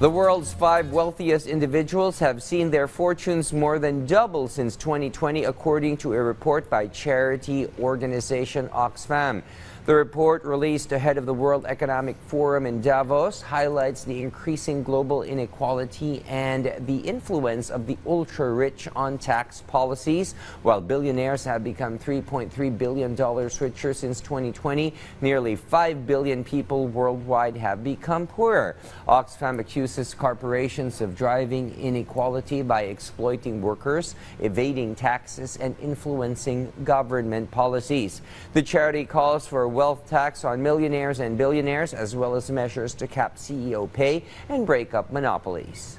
The world's 5 wealthiest individuals have seen their fortunes more than double since 2020, according to a report by charity organization Oxfam. The report, released ahead of the World Economic Forum in Davos, highlights the increasing global inequality and the influence of the ultra-rich on tax policies. While billionaires have become $3.3 billion richer since 2020, nearly 5 billion people worldwide have become poorer. Oxfam accuses corporations of driving inequality by exploiting workers, evading taxes, and influencing government policies. The charity calls for a wealth tax on millionaires and billionaires, as well as measures to cap CEO pay and break up monopolies.